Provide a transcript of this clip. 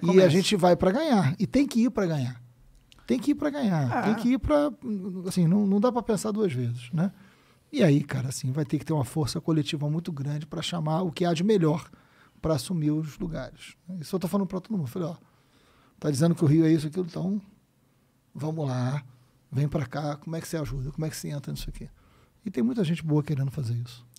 Começa. E a gente vai para ganhar. E tem que ir para ganhar. Tem que ir para ganhar. Ah. Tem que ir para... Assim, não dá para pensar duas vezes, né? E aí, cara, assim, vai ter que ter uma força coletiva muito grande para chamar o que há de melhor para assumir os lugares. Isso eu estou falando para todo mundo. Eu falei, ó, tá dizendo que o Rio é isso, aquilo, então vamos lá, vem para cá, como é que você ajuda, como é que você entra nisso aqui? E tem muita gente boa querendo fazer isso.